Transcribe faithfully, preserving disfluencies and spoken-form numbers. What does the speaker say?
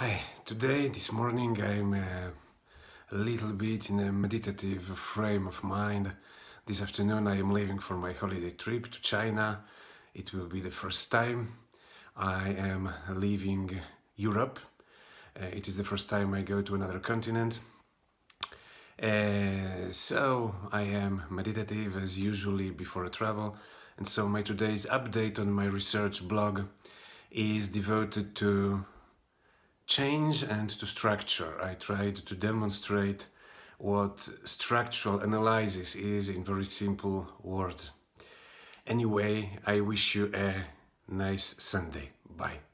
Hi, today, this morning, I'm uh, a little bit in a meditative frame of mind. This afternoon I am leaving for my holiday trip to China. It will be the first time I am leaving Europe. Uh, it is the first time I go to another continent. Uh, so I am meditative as usually before I travel. And so my today's update on my research blog is devoted to change and to structure. I tried to demonstrate what structural analysis is in very simple words. Anyway, I wish you a nice Sunday. Bye.